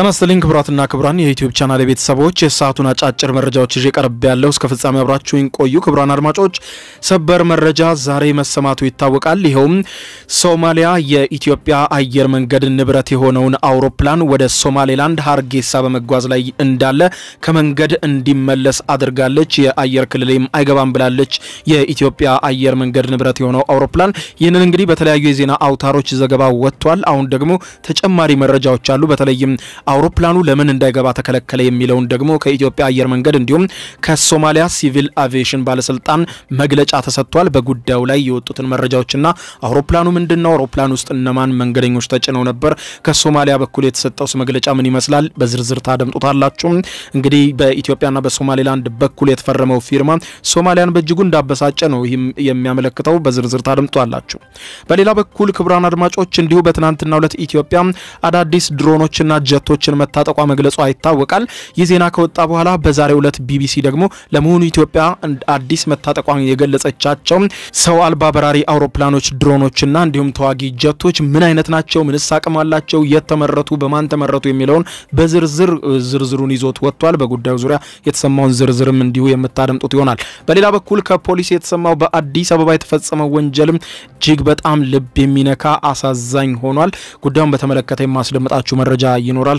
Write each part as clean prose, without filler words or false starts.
تناسلينك براتنا كبران يوتيوب قناة بيت سبوچ ساعتنا ጫጭር መረጃዎች ይዤ ቀርቤያለሁ እስከ ፍጻሜ አብራችሁኝ ቆዩ ክብራን አድማጮች ሰበር መረጃ ዛሬ መሰማቱ ይታወቃል ይሄውም ሶማሊያ የኢትዮጵያ አየር መንገድ ንብረት የሆነውን አውሮፕላን ወደ ሶማሌላንድ ሃርጌሳ በመጓዝ ላይ እንዳለ ከመንገድ እንዲመለስ አድርጋለች የአየር ክልልም አይገባም ብላለች የኢትዮጵያ አየር መንገድ ንብረት የሆነው አውሮፕላን ይሄንን እንግዲህ በተለያዩ የዜና አውታሮች ዘገባ ወጥቷል አሁን ደግሞ ተጨማሪ መረጃዎች አሉ በተለይም አውሮፕላኑ ለምን እንዳይገባ ተከለከለ የሚለውን ደግሞ ከኢትዮጵያ አየር መንገድ እንዲሁም ከሶማሊያ ሲቪል አቪዬሽን ባለስልጣን መግለጫ ተሰጥቷል በጉዳዩ ላይ የወጡትን መረጃዎችና አውሮፕላኑ ምንድነው አውሮፕላኑ ውስጥ እነማን መንገደኞች ተጭነው ነበር ከሶማሊያ በኩል የተሰጠው መግለጫ ምን ይመስላል በዝርዝር ታደምጡታላችሁ እንግዲህ በኢትዮጵያና በሶማሌላንድ በኩል የተፈረመው ፊርማ ሶማሊያን በእጅጉ እንዳበሳጨ ነው የሚያመለክተው በዝርዝር ታደምጡታላችሁ በሌላ በኩል ክብራን አድማጮች እንዲሁ በትናንትናው ዕለት ኢትዮጵያ አዳዲስ ድሮኖችና ጀቶችን መታጠቋ መግለጹ አይታወቃል የዜና ከወጣ በኋላ በዛሬው ዕለት ቢቢሲ ደግሞ ለመሆኑ ኢትዮጵያ አዲስ መታጠቋን የገለጸቻቸው ሰው አልባ በራሪ አውሮፕላኖች ድሮኖችና እንዲሁም ተዋጊ ጀቶች ምን አይነት ናቸው ምን አቅማላቸው የተመረቱ በማን ተመረቱ የሚለውን በዝርዝሩን ይዞት ወጥቷል በጉዳዩ ዙሪያ የተሰማውን ዝርዝርም እንዲሁ የምታደምጡት ይሆናል በሌላ በኩል ከፖሊስ የተሰማው በአዲስ አበባ የተፈጸመው ወንጀልም እጅግ በጣም ልብ የሚነካ አሳዛኝ ሆኗል ጉዳዩን በተመለከተ የማስደምጣችሁ መረጃ ይኖራል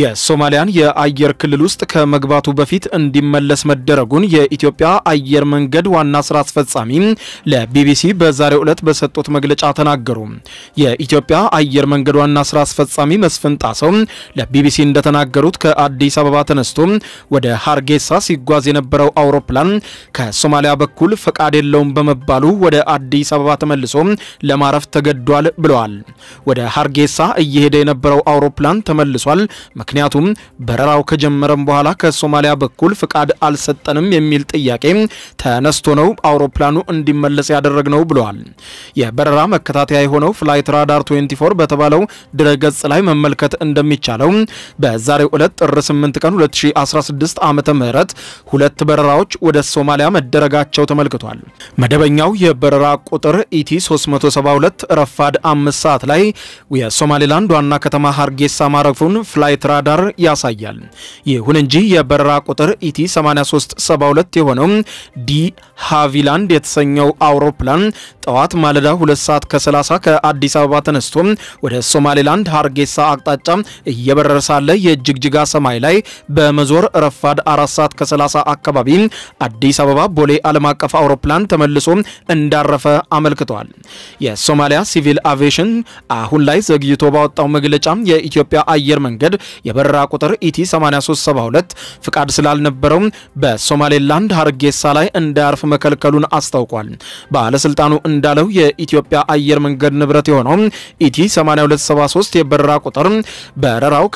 የሶማሊያን የአየር ክልል ውስጥ ከመግባቱ በፊት እንዲመለስ መደረጉን የኢትዮጵያ አየር መንገድ ዋና ስራ አስፈጻሚ ለቢቢሲ በዛሬው ዕለት በሰጡት መግለጫ ተናገሩ። የኢትዮጵያ አየር መንገድ ዋና ስራ አስፈጻሚ መስፍን ጣሰው ለቢቢሲ እንደተናገሩት ከአዲስ አበባ ተነስቶ ወደ ሃርጌሳ ሲጓዝ የነበረው አውሮፕላን ከሶማሊያ በኩል ፈቃድ የለውም በመባሉ ወደ አዲስ አበባ ተመልሶ ለማረፍ ተገዷል ብለዋል። ወደ ሃርጌሳ እየሄደ የነበረው አውሮፕላን ተመልሷል ምክንያቱም በረራው ከጀመረም በኋላ ከሶማሊያ በኩል ፍቃድ አልሰጠንም የሚል ጥያቄ ተነስቶ ነው አውሮፕላኑ እንዲመለስ ያደረግነው ብለዋል። የበረራ መከታተያ የሆነው ፍላይት ራዳር 24 በተባለው ድረገጽ ላይ መመልከት እንደሚቻለው በዛሬው ዕለት ጥር 8 ቀን 2016 ዓመተ ምህረት ሁለት በረራዎች ወደ ሶማሊያ መደረጋቸው ተመልክቷል። መደበኛው የበረራ ቁጥር ኢቲ 372 ረፋድ 5 ሰዓት ላይ የሶማሌላንድ ዋና ከተማ ሃርጌሳ ማረፉን ፍላይት ራዳር ያሳያል። ይሁን እንጂ የበረራ ቁጥር ኢቲ 8372 የሆነው ዲ ሃቪላንድ የተሰኘው አውሮፕላን ጠዋት ማለዳ 2 ሰዓት ከ30 ከአዲስ አበባ ተነስቶ ወደ ሶማሌላንድ ሃርጌሳ አቅጣጫ እየበረረ ሳለ የጅግጅጋ ሰማይ ላይ በመዞር ረፋድ 4 ሰዓት ከ30 አካባቢ አዲስ አበባ ቦሌ ዓለም አቀፍ አውሮፕላን ተመልሶ እንዳረፈ አመልክቷል። የሶማሊያ ሲቪል አቪዬሽን አሁን ላይ ዘግይቶ ባወጣው መግለጫ የኢትዮጵያ አየር መንገድ የበረራ ቁጥር ኢቲ 8372 ፍቃድ ስላልነበረው በሶማሌላንድ ሃርጌሳ ላይ እንዳርፍ መከልከሉን አስታውቋል። ባለስልጣኑ እንዳለው የኢትዮጵያ አየር መንገድ ንብረት የሆነው ኢቲ 8273 የበረራ ቁጥር በረራው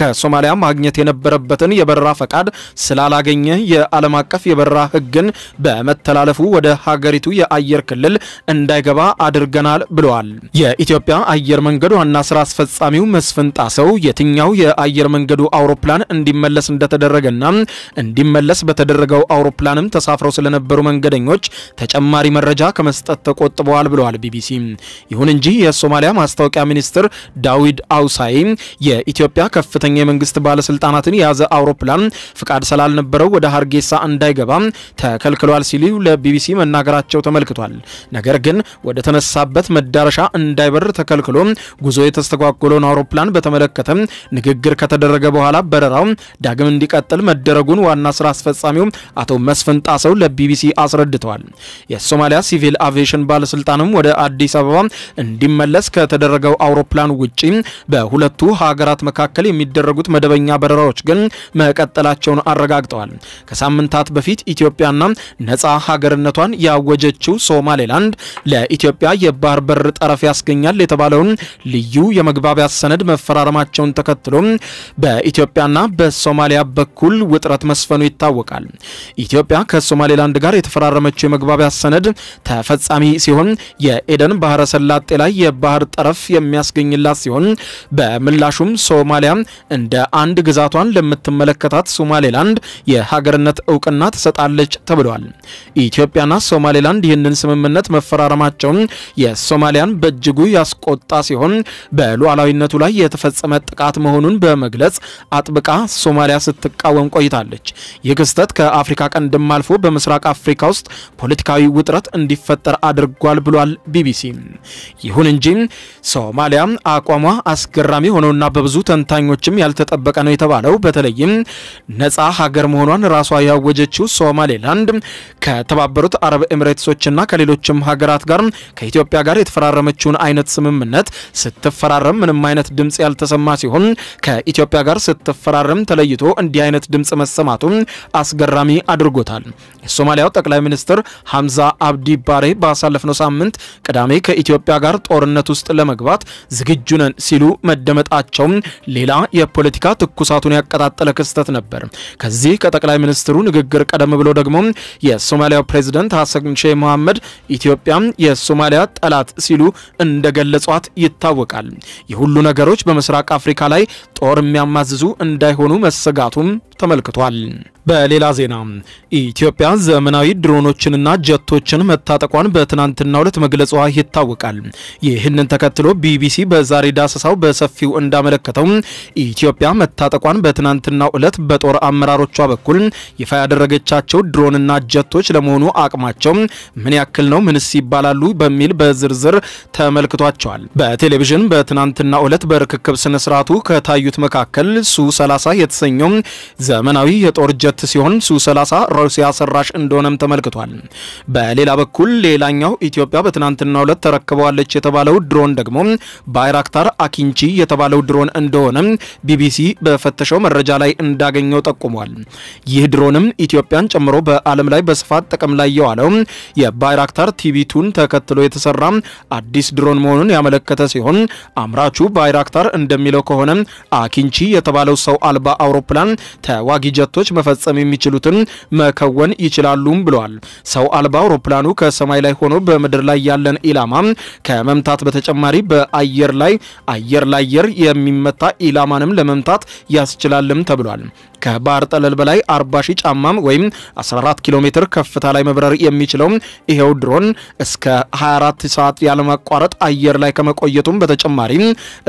ከሶማሊያ ማግኘት የነበረበትን የበረራ ፈቃድ ስላላገኘ የዓለም አቀፍ የበረራ ህግን በመተላለፉ ወደ ሀገሪቱ የአየር ክልል እንዳይገባ አድርገናል ብለዋል። የኢትዮጵያ አየር መንገድ ዋና ስራ አስፈጻሚው መስፍን ጣሰው የትኛው የአየር መንገዱ አውሮፕላን እንዲመለስ እንደተደረገና እንዲመለስ በተደረገው አውሮፕላንም ተሳፍረው ስለነበሩ መንገደኞች ተጨማሪ መረጃ ከመስጠት ተቆጥበዋል ብለዋል ቢቢሲ። ይሁን እንጂ የሶማሊያ ማስታወቂያ ሚኒስትር ዳዊድ አውሳይ የኢትዮጵያ ከፍተኛ የመንግስት ባለስልጣናትን ያዘ አውሮፕላን ፍቃድ ስላልነበረው ወደ ሃርጌሳ እንዳይገባ ተከልክሏል ሲሉ ለቢቢሲ መናገራቸው ተመልክቷል። ነገር ግን ወደ ተነሳበት መዳረሻ እንዳይበር ተከልክሎ ጉዞ የተስተጓጎለውን አውሮፕላን በተመለከተ ንግግር ከተደረገ በኋላ በረራው ዳግም እንዲቀጥል መደረጉን ዋና ስራ አስፈጻሚው አቶ መስፍን ጣሰው ለቢቢሲ አስረድተዋል። የሶማሊያ ሲቪል አቪዬሽን ባለስልጣንም ወደ አዲስ አበባ እንዲመለስ ከተደረገው አውሮፕላን ውጪ በሁለቱ ሀገራት መካከል የሚደረጉት መደበኛ በረራዎች ግን መቀጠላቸውን አረጋግጠዋል። ከሳምንታት በፊት ኢትዮጵያና ነፃ ሀገርነቷን ያወጀችው ሶማሌላንድ ለኢትዮጵያ የባህር በር ጠረፍ ያስገኛል የተባለውን ልዩ የመግባቢያ ሰነድ መፈራረማቸውን ተከትሎ تكتلون بإثيوبيا بسوماليا بكل وطرات مسفنو يتاوكال إثيوبيا كسوماليلاند ጋር የተፈራረመችው የመግባቢያ ሰነድ ተፈጻሚ ሲሆን የኤደን ባህረ ሰላጤ ላይ የባህር ጠረፍ የሚያስገኝላት ሲሆን በምላሹም ሶማሊያ እንደ አንድ ግዛቷን ለምትመለከታት ሶማሌላንድ የሀገርነት ዕውቅና ተሰጣለች ተብሏል። ኢትዮጵያና ሶማሌላንድ ይህንን ስምምነት መፈራረማቸው የሶማሊያን በእጅጉ ያስቆጣ ሲሆን በሉዓላዊነቱ ላይ የተፈጸመ ጥቃት መሆኑን በመግለጽ አጥብቃ ሶማሊያ ስትቃወም ቆይታለች። የክስተት ከአፍሪካ ቀንድም አልፎ በምስራቅ አፍሪካ ውስጥ ፖለቲካዊ ውጥረት እንዲፈጠር አድርጓል ብሏል ቢቢሲ። ይሁን እንጂ ሶማሊያ አቋሟ አስገራሚ ሆኖና በብዙ ተንታኞችም ያልተጠበቀ ነው የተባለው በተለይም ነፃ ሀገር መሆኗን ራሷ ያወጀችው ሶማሌላንድ ከተባበሩት አረብ ኤሚሬትሶችና ከሌሎችም ሀገራት ጋር ከኢትዮጵያ ጋር የተፈራረመችውን አይነት ስምምነት ስትፈራረም ምንም አይነት ድምጽ ያልተሰማ ሲሆን ከኢትዮጵያ ጋር ስትፈራረም ተለይቶ እንዲህ አይነት ድምጽ መሰማቱን አስገራሚ አድርጎታል። ሶማሊያው ጠቅላይ ሚኒስትር ሐምዛ አብዲ ባሬ ባሳለፍነው ሳምንት ቅዳሜ ከኢትዮጵያ ጋር ጦርነት ውስጥ ለመግባት ዝግጁ ነን ሲሉ መደመጣቸው ሌላ የፖለቲካ ትኩሳቱን ያቀጣጠለ ክስተት ነበር። ከዚህ ከጠቅላይ ሚኒስትሩ ንግግር ቀደም ብሎ ደግሞ የሶማሊያው ፕሬዝዳንት ሐሰን ሼህ መሐመድ ኢትዮጵያ የሶማሊያ ጠላት ሲሉ እንደገለጿት ይታወቃል። የሁሉ ነገሮች በምስራቅ አፍሪካ ላይ ጦር የሚያማዝዙ እንዳይሆኑ መሰጋቱም ተመልክቷል። በሌላ ዜና ኢትዮጵያ ዘመናዊ ድሮኖችንና ጀቶችን መታጠቋን በትናንትናው ዕለት መግለጿ ይታወቃል። ይህንን ተከትሎ ቢቢሲ በዛሬ ዳሰሳው በሰፊው እንዳመለከተው ኢትዮጵያ መታጠቋን በትናንትናው ዕለት በጦር አመራሮቿ በኩል ይፋ ያደረገቻቸው ድሮንና ጀቶች ለመሆኑ አቅማቸው ምን ያክል ነው፣ ምንስ ይባላሉ በሚል በዝርዝር ተመልክቷቸዋል። በቴሌቪዥን በትናንትናው ዕለት በርክክብ ስነ ስርዓቱ ከታዩት መካከል ሱ-30 የተሰኘው ዘመናዊ የጦር ጀት ሲሆን ሱ-30 ሩሲያ ሰራሽ እንደሆነም ተመልክቷል። በሌላ በኩል ሌላኛው ኢትዮጵያ በትናንትናው ዕለት ተረክበዋለች የተባለው ድሮን ደግሞ ባይራክታር አኪንቺ የተባለው ድሮን እንደሆነ ቢቢሲ በፈተሸው መረጃ ላይ እንዳገኘው ጠቁሟል። ይህ ድሮንም ኢትዮጵያን ጨምሮ በአለም ላይ በስፋት ጥቅም ላይ የዋለው የባይራክታር ቲቪቱን ተከትሎ የተሰራ አዲስ ድሮን መሆኑን ያመለከተ ሲሆን አምራቹ ባይራክታር እንደሚለው ከሆነ አኪንቺ የተባለው ሰው አልባ አውሮፕላን ተዋጊ ጀቶች መፈጸም የሚችሉትን መከወን ይችላሉም ብለዋል። ሰው አልባ አውሮፕላኑ ከሰማይ ላይ ሆኖ በመድር ላይ ያለን ኢላማ ከመምታት በተጨማሪ በአየር ላይ የሚመታ ኢላማንም ለመምታት ያስችላልም ተብሏል። ከባህር ጠለል በላይ 40 ሺህ ጫማም ወይም 14 ኪሎ ሜትር ከፍታ ላይ መብረር የሚችለው ይሄው ድሮን እስከ 24 ሰዓት ያለማቋረጥ አየር ላይ ከመቆየቱም በተጨማሪ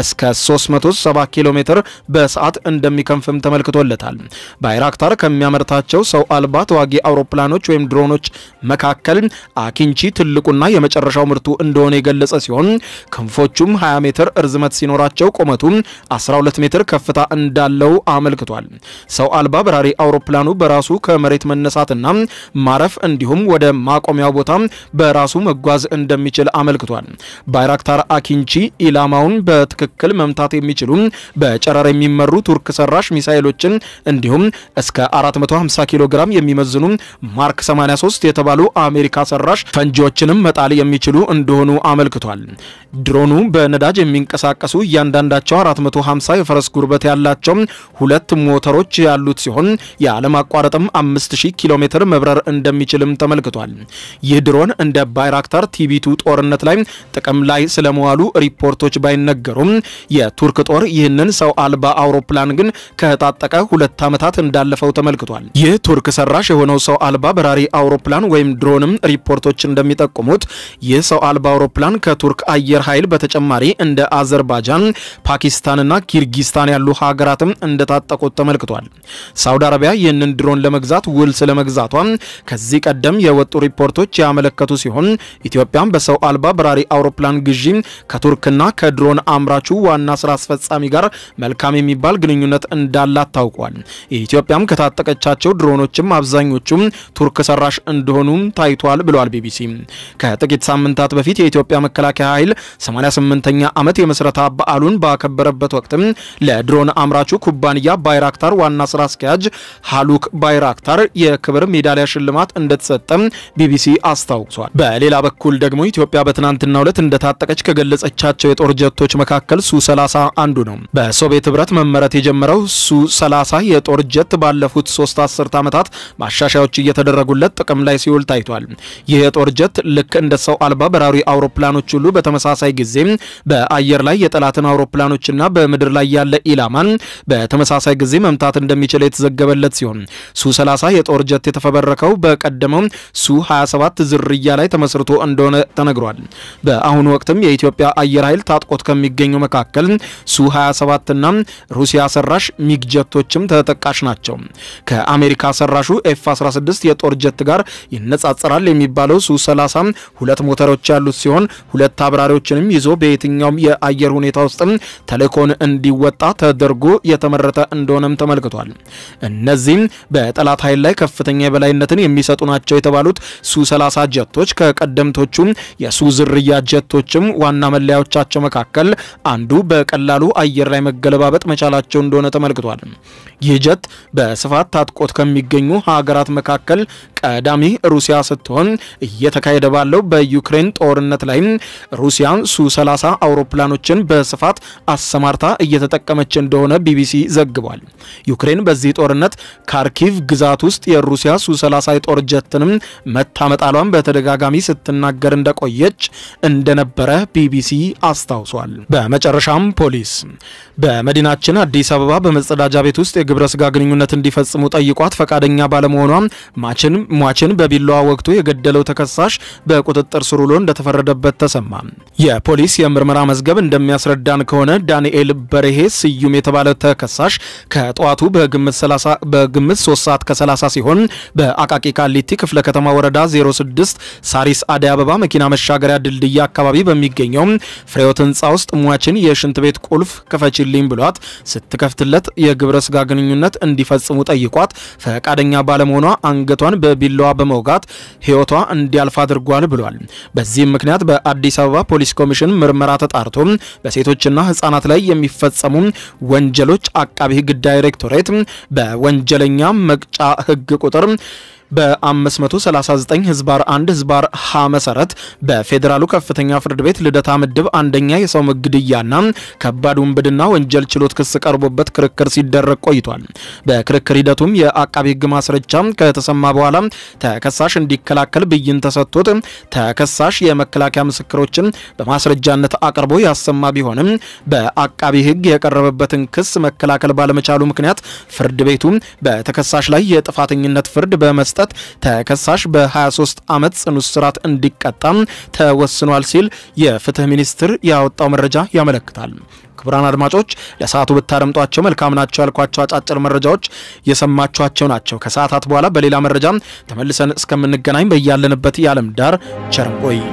እስከ 370 ኪሎ ሜትር በሰዓት እንደሚከንፍም ተመልክቶለታል። ባይራክታር ከሚያመርታቸው ሰው አልባ ተዋጊ አውሮፕላኖች ወይም ድሮኖች መካከል አኪንቺ ትልቁና የመጨረሻው ምርቱ እንደሆነ የገለጸ ሲሆን ክንፎቹም 20 ሜትር እርዝመት ሲኖራቸው ቆመቱም 12 ሜትር ከፍታ እንዳለው አመልክቷል። ሰው አልባ በራሪ አውሮፕላኑ በራሱ ከመሬት መነሳትና ማረፍ እንዲሁም ወደ ማቆሚያው ቦታ በራሱ መጓዝ እንደሚችል አመልክቷል። ባይራክታር አኪንቺ ኢላማውን በትክክል መምታት የሚችሉ በጨረር የሚመሩ ቱርክ ሰራሽ ሚሳኤሎችን እንዲሁም እስከ 450 ኪሎ ግራም የሚመዝኑ ማርክ 83 የተባሉ አሜሪካ ሰራሽ ፈንጂዎችንም መጣል የሚችሉ እንደሆኑ አመልክቷል። ድሮኑ በነዳጅ የሚንቀሳቀሱ እያንዳንዳቸው 450 የፈረስ ጉልበት ያላቸው ሁለት ሞተሮች ያሉት ሲሆን ያለማቋረጥም 5000 ኪሎ ሜትር መብረር እንደሚችልም ተመልክቷል። ይህ ድሮን እንደ ባይራክታር ቲቪቱ ጦርነት ላይ ጥቅም ላይ ስለመዋሉ ሪፖርቶች ባይነገሩም የቱርክ ጦር ይህንን ሰው አልባ አውሮፕላን ግን ከታጠቀ 2 ዓመታት እንዳለፈው ተመልክቷል። ይህ ቱርክ ሰራሽ የሆነው ሰው አልባ በራሪ አውሮፕላን ወይም ድሮንም ሪፖርቶች እንደሚጠቁሙት ይህ ሰው አልባ አውሮፕላን ከቱርክ አየር ኃይል በተጨማሪ እንደ አዘርባይጃን፣ ፓኪስታንና ኪርጊስታን ያሉ ሀገራትም እንደታጠቁት ተመልክቷል። ሳውዲ አረቢያ ይህንን ድሮን ለመግዛት ውል ስለመግዛቷ ከዚህ ቀደም የወጡ ሪፖርቶች ያመለከቱ ሲሆን ኢትዮጵያም በሰው አልባ በራሪ አውሮፕላን ግዢ ከቱርክና ከድሮን አምራቹ ዋና ስራ አስፈጻሚ ጋር መልካም የሚባል ግንኙነት እንዳላት ታውቋል። ኢትዮጵያም ከታጠቀቻቸው ድሮኖችም አብዛኞቹም ቱርክ ሰራሽ እንደሆኑ ታይቷል ብለዋል ቢቢሲ። ከጥቂት ሳምንታት በፊት የኢትዮጵያ መከላከያ ኃይል 88ኛ ዓመት የምስረታ በዓሉን ባከበረበት ወቅት ለድሮን አምራቹ ኩባንያ ባይራክታር ዋና አስራ አስኪያጅ ሃሉክ ባይራክታር የክብር ሜዳሊያ ሽልማት እንደተሰጠም ቢቢሲ አስታውቋል። በሌላ በኩል ደግሞ ኢትዮጵያ በትናንትናው ዕለት እንደታጠቀች ከገለጸቻቸው የጦር ጀቶች መካከል ሱ-30 አንዱ ነው። በሶቪየት ህብረት መመረት የጀመረው ሱ-30 የጦር ጀት ባለፉት 3 አስርት ዓመታት ማሻሻያዎች እየተደረጉለት ጥቅም ላይ ሲውል ታይቷል። ይህ የጦር ጀት ልክ እንደ ሰው አልባ በራሪ አውሮፕላኖች ሁሉ በተመሳሳይ ጊዜ በአየር ላይ የጠላትን አውሮፕላኖችና በመድር ላይ ያለ ኢላማን በተመሳሳይ ጊዜ መምታት እንደሚችል የተዘገበለት ሲሆን ሱ-30 የጦር ጀት የተፈበረከው በቀደመው ሱ-27 ዝርያ ላይ ተመስርቶ እንደሆነ ተነግሯል። በአሁኑ ወቅትም የኢትዮጵያ አየር ኃይል ታጥቆት ከሚገኙ መካከል ሱ-27 እና ሩሲያ ሰራሽ ሚግ ጀቶችም ተጠቃሽ ናቸው። ከአሜሪካ ሰራሹ ኤፍ-16 የጦር ጀት ጋር ይነጻጸራል የሚባለው ሱ-30 ሁለት ሞተሮች ያሉት ሲሆን ሁለት አብራሪዎችንም ይዞ በየትኛው የአየር ሁኔታ ውስጥ ተልእኮን እንዲወጣ ተደርጎ የተመረተ እንደሆነም ተመልክቷል። እነዚህ በጠላት ኃይል ላይ ከፍተኛ የበላይነትን የሚሰጡ ናቸው የተባሉት ሱ-30 ጀቶች ከቀደምቶቹ የሱዝርያ ጀቶችም ዋና መለያዎቻቸው መካከል አንዱ በቀላሉ አየር ላይ መገለባበጥ መቻላቸው እንደሆነ ተመልክቷል። ይህ ጀት በስፋት ታጥቆት ከሚገኙ ሀገራት መካከል ቀዳሚ ሩሲያ ስትሆን እየተካሄደ ባለው በዩክሬን ጦርነት ላይ ሩሲያን ሱ-30 አውሮፕላኖችን በስፋት አሰማርታ እየተጠቀመች እንደሆነ ቢቢሲ ዘግቧል። ዩክሬን በዚህ ጦርነት ካርኪቭ ግዛት ውስጥ የሩሲያ ሱ-30 የጦር ጀትንም መታመጣሏን በተደጋጋሚ ስትናገር እንደቆየች እንደነበረ ቢቢሲ አስታውሷል። በመጨረሻም ፖሊስ በመዲናችን አዲስ አበባ በመጸዳጃ ቤት ውስጥ የግብረ ስጋ ግንኙነት እንዲፈጽሙ ጠይቋት ፈቃደኛ ባለመሆኗ ሟችን በቢላዋ ወቅቱ የገደለው ተከሳሽ በቁጥጥር ስር ውሎ እንደተፈረደበት ተሰማ። የፖሊስ የምርመራ መዝገብ እንደሚያስረዳን ከሆነ ዳንኤል በርሄ ስዩም የተባለ ተከሳሽ ከጧቱ በግምት 3 ሰዓት ከ30 ሲሆን በአቃቂ ቃሊቲ ክፍለ ከተማ ወረዳ 06 ሳሪስ አደይ አበባ መኪና መሻገሪያ ድልድይ አካባቢ በሚገኘው ፍሬዮት ህንጻ ውስጥ ሟችን የሽንት ቤት ቁልፍ ክፈችልኝ ብሏት ስትከፍትለት የግብረ ስጋ ግንኙነት እንዲፈጽሙ ጠይቋት ፈቃደኛ ባለመሆኗ አንገቷን በቢላዋ በመውጋት ህይወቷ እንዲያልፍ አድርጓል ብሏል። በዚህ ምክንያት በአዲስ አበባ ፖሊስ ኮሚሽን ምርመራ ተጣርቶ በሴቶችና ህፃናት ላይ የሚፈጸሙ ወንጀሎች አቃቢ ህግ ዳይሬክቶሬት በወንጀለኛ መቅጫ ህግ ቁጥር በ539 ህዝባር 1 ህዝባር ሀ መሰረት በፌደራሉ ከፍተኛ ፍርድ ቤት ልደታ ምድብ አንደኛ የሰው መግደያና ከባድ ውንብድና ወንጀል ችሎት ክስ ቀርቦበት ክርክር ሲደረግ ቆይቷል። በክርክር ሂደቱም የአቃቢ ህግ ማስረጃ ከተሰማ በኋላ ተከሳሽ እንዲከላከል ብይን ተሰጥቶት ተከሳሽ የመከላከያ ምስክሮችን በማስረጃነት አቅርቦ ያሰማ ቢሆንም በአቃቢ ህግ የቀረበበትን ክስ መከላከል ባለመቻሉ ምክንያት ፍርድ ቤቱ በተከሳሽ ላይ የጥፋተኝነት ፍርድ በመስጠት ተከሳሽ በ23 ዓመት ጽኑ እስራት እንዲቀጣም ተወስኗል ሲል የፍትህ ሚኒስቴር ያወጣው መረጃ ያመለክታል። ክቡራን አድማጮች ለሰዓቱ ብታረምጧቸው መልካም ናቸው ያልኳቸው አጫጭር መረጃዎች የሰማችኋቸው ናቸው። ከሰዓታት በኋላ በሌላ መረጃ ተመልሰን እስከምንገናኝ በእያለንበት የዓለም ዳር ቸር ቆዩ።